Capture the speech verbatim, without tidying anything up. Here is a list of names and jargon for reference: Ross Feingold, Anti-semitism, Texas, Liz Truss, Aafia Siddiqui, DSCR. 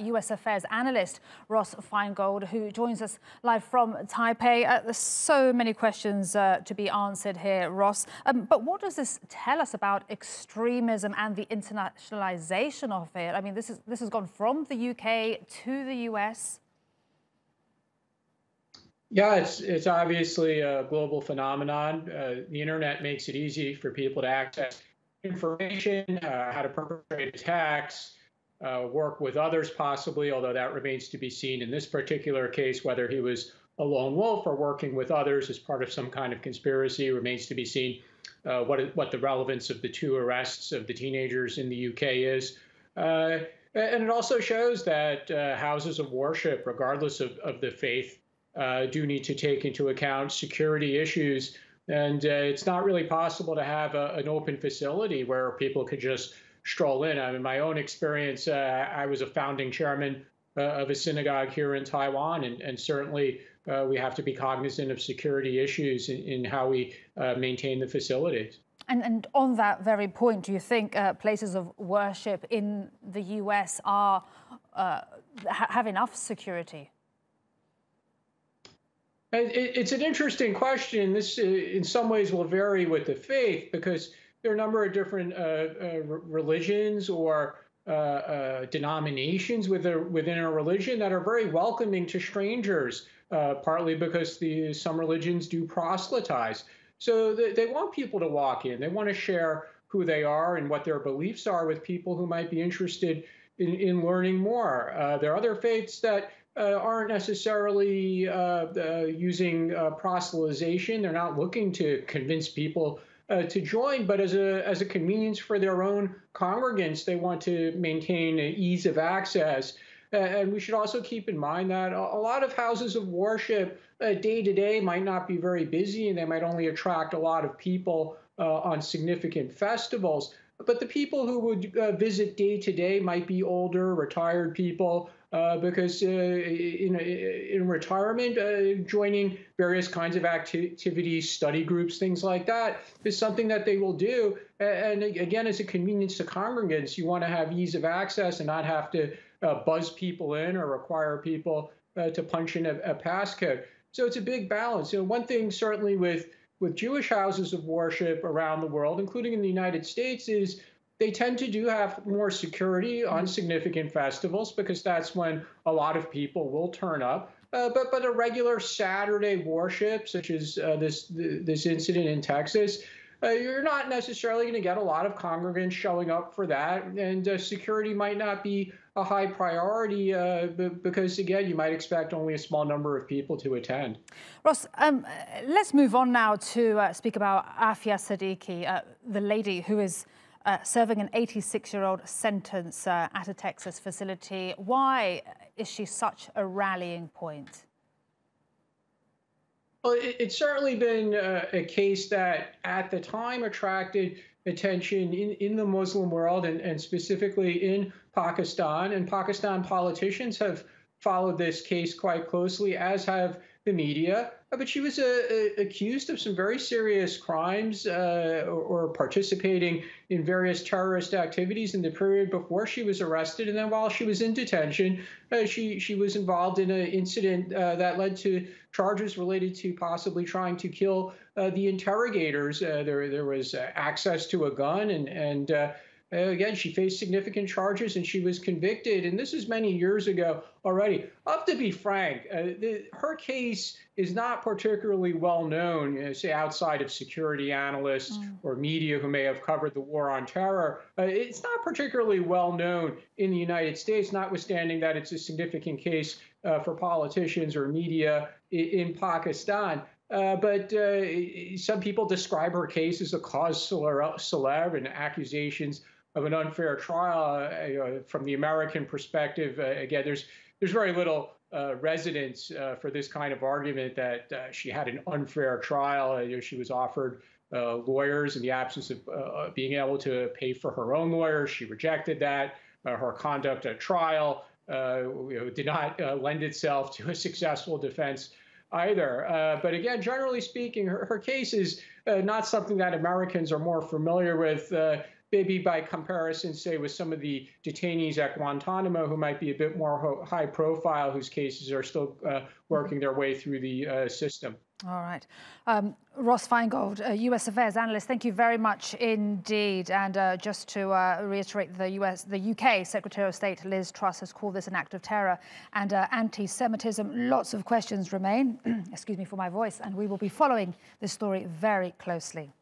U S affairs analyst Ross Feingold, who joins us live from Taipei. Uh, there's so many questions uh, to be answered here, Ross. Um, but what does this tell us about extremism and the internationalization of it? I mean, this is this has gone from the U K to the U S. Yeah, it's it's obviously a global phenomenon. Uh, the internet makes it easy for people to access information, uh, how to perpetrate attacks, uh, work with others possibly, although that remains to be seen in this particular case, whether he was a lone wolf or working with others as part of some kind of conspiracy remains to be seen. Uh, what, what the relevance of the two arrests of the teenagers in the U K is. Uh, and it also shows that uh, houses of worship, regardless of, of the faith, uh, do need to take into account security issues. And uh, it's not really possible to have a, an open facility where people could just stroll in. I mean, my own experience, uh, I was a founding chairman uh, of a synagogue here in Taiwan, and, and certainly uh, we have to be cognizant of security issues in, in how we uh, maintain the facilities. And, and on that very point, do you think uh, places of worship in the U S are uh, ha have enough security? It's an interesting question. This, in some ways, will vary with the faith because there are a number of different uh, uh, religions or uh, uh, denominations within, within a religion that are very welcoming to strangers, uh, partly because the, some religions do proselytize. So they, they want people to walk in. They want to share who they are and what their beliefs are with people who might be interested in, in learning more. Uh, there are other faiths that Uh, aren't necessarily uh, uh, using uh, proselytization. They're not looking to convince people uh, to join, but as a, as a convenience for their own congregants, they want to maintain an ease of access. Uh, and we should also keep in mind that a, a lot of houses of worship uh, day to day might not be very busy, and they might only attract a lot of people uh, on significant festivals. But the people who would uh, visit day to day might be older, retired people, uh, because uh, in, in retirement, uh, joining various kinds of acti activities, study groups, things like that, is something that they will do. And again, as a convenience to congregants, you want to have ease of access and not have to uh, buzz people in or require people uh, to punch in a, a passcode. So it's a big balance. You know, one thing certainly with with Jewish houses of worship around the world, including in the United States, is they tend to do have more security on significant festivals because that's when a lot of people will turn up. Uh, but but a regular Saturday worship, such as uh, this this incident in Texas, uh, you're not necessarily going to get a lot of congregants showing up for that, and uh, security might not be a high priority uh, because, again, you might expect only a small number of people to attend. Ross, um, let's move on now to uh, speak about Aafia Siddiqui, uh, the lady who is uh, serving an eighty-six-year-old sentence uh, at a Texas facility. Why is she such a rallying point? Well, it, it's certainly been uh, a case that at the time attracted attention in, in the Muslim world and, and specifically in Pakistan. And Pakistan politicians have followed this case quite closely, as have the media. But she was a, a, accused of some very serious crimes uh, or, or participating in various terrorist activities in the period before she was arrested. And then while she was in detention, uh, she, she was involved in an incident uh, that led to charges related to possibly trying to kill uh, the interrogators. Uh, there, there was uh, access to a gun, and, and uh, Uh, again, she faced significant charges and she was convicted, and this is many years ago already. I have to be frank, uh, the, her case is not particularly well known, you know, say outside of security analysts mm. or media who may have covered the war on terror. Uh, it's not particularly well known in the United States, notwithstanding that it's a significant case uh, for politicians or media in, in Pakistan. Uh, but uh, some people describe her case as a cause célèbre and accusations of an unfair trial. Uh, from the American perspective, uh, again, there's there's very little uh, resonance uh, for this kind of argument that uh, she had an unfair trial. Uh, you know, she was offered uh, lawyers in the absence of uh, being able to pay for her own lawyers. She rejected that. Uh, her conduct at trial uh, you know, did not uh, lend itself to a successful defense either. Uh, but again, generally speaking, her, her case is uh, not something that Americans are more familiar with uh, maybe by comparison, say, with some of the detainees at Guantanamo who might be a bit more high profile, whose cases are still uh, working their way through the uh, system. All right. Um, Ross Feingold, uh, U S affairs analyst, thank you very much indeed. And uh, just to uh, reiterate, the U S, the U K Secretary of State Liz Truss has called this an act of terror and uh, anti-Semitism. Lots of questions remain, excuse me for my voice, and we will be following this story very closely.